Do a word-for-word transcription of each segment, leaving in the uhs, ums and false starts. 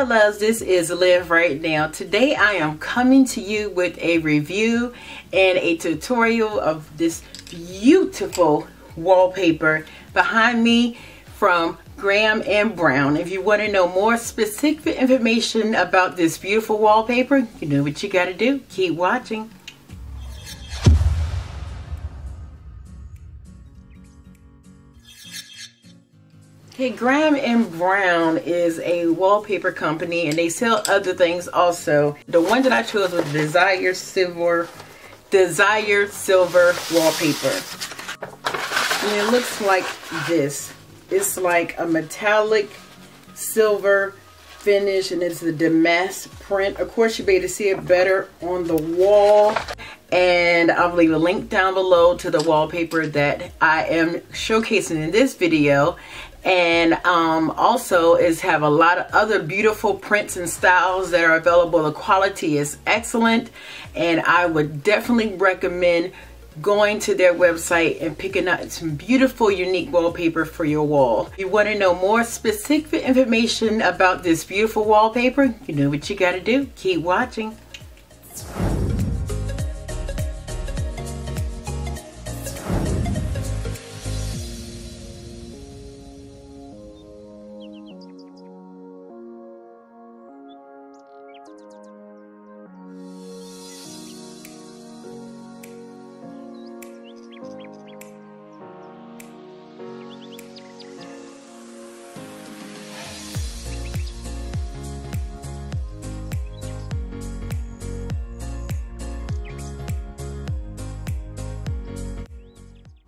Hello loves, this is Live Right Now. Today I am coming to you with a review and a tutorial of this beautiful wallpaper behind me from Graham and Brown. If you want to know more specific information about this beautiful wallpaper, you know what you got to do. Keep watching. Hey, Graham and Brown is a wallpaper company and they sell other things also. The one that I chose was Desire Silver, Desire Silver wallpaper. And it looks like this. It's like a metallic silver finish and it's the damask print. Of course, you'll be able to see it better on the wall. And I'll leave a link down below to the wallpaper that I am showcasing in this video. And um, also is have a lot of other beautiful prints and styles that are available. The quality is excellent and I would definitely recommend going to their website and picking up some beautiful unique wallpaper for your wall. If you want to know more specific information about this beautiful wallpaper, you know what you got to do. Keep watching.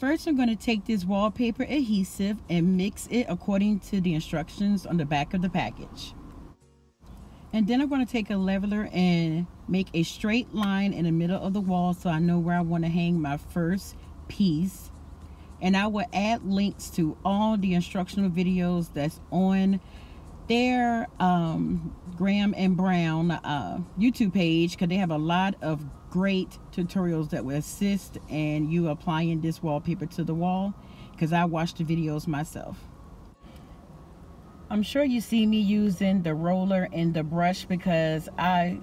First, I'm going to take this wallpaper adhesive and mix it according to the instructions on the back of the package. And then I'm going to take a leveler and make a straight line in the middle of the wall so I know where I want to hang my first piece. And I will add links to all the instructional videos that's on their um, Graham and Brown uh, YouTube page, because they have a lot of great tutorials that will assist in you applying this wallpaper to the wall, because I watched the videos myself. I'm sure you see me using the roller and the brush because I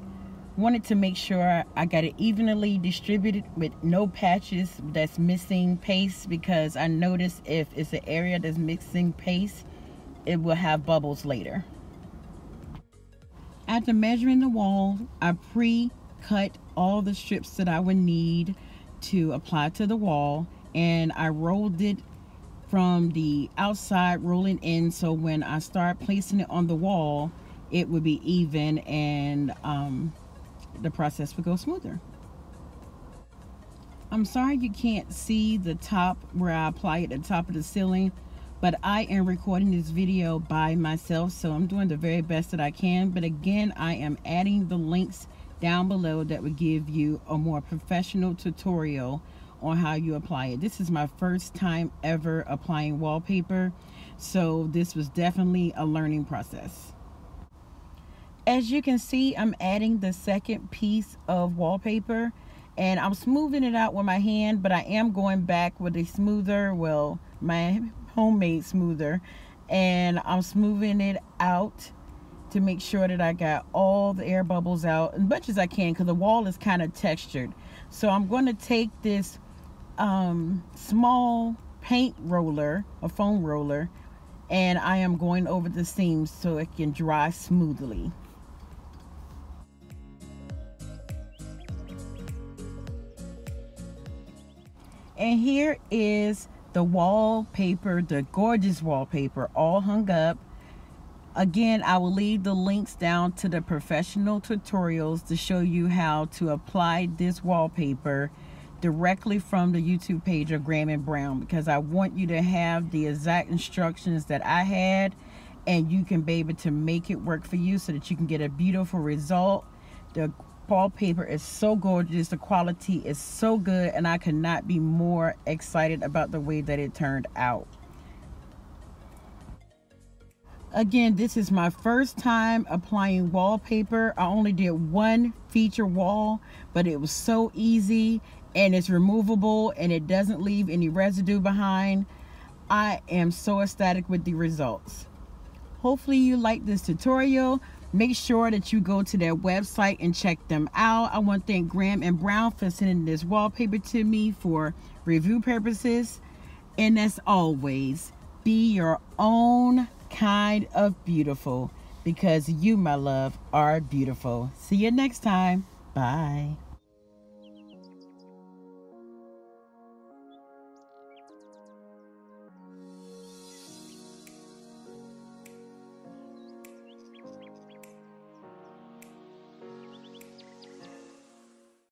wanted to make sure I got it evenly distributed with no patches that's missing paste, because I noticed if it's an area that's missing paste, it will have bubbles later. After measuring the wall, I pre cut all the strips that I would need to apply to the wall, and I rolled it from the outside rolling in, so when I start placing it on the wall it would be even and um, the process would go smoother. I'm sorry you can't see the top where I apply it at the top of the ceiling, but I am recording this video by myself, so I'm doing the very best that I can. But again, I am adding the links down below that would give you a more professional tutorial on how you apply it. This is my first time ever applying wallpaper, so this was definitely a learning process. As you can see, I'm adding the second piece of wallpaper and I'm smoothing it out with my hand, but I am going back with a smoother, well, my homemade smoother, and I'm smoothing it out to make sure that I got all the air bubbles out as much as I can, because the wall is kind of textured. So I'm going to take this um, small paint roller, a foam roller, and I am going over the seams so it can dry smoothly. And here is the wallpaper, the gorgeous wallpaper, all hung up. Again, I will leave the links down to the professional tutorials to show you how to apply this wallpaper directly from the YouTube page of Graham and Brown, because I want you to have the exact instructions that I had and you can be able to make it work for you so that you can get a beautiful result. The wallpaper is so gorgeous, the quality is so good, and I could not be more excited about the way that it turned out. Again, this is my first time applying wallpaper. I only did one feature wall, but it was so easy and it's removable and it doesn't leave any residue behind. I am so ecstatic with the results. Hopefully you like this tutorial. Make sure that you go to their website and check them out. I want to thank Graham and Brown for sending this wallpaper to me for review purposes. And as always, be your own kind of beautiful, because you, my love, are beautiful. See you next time. Bye.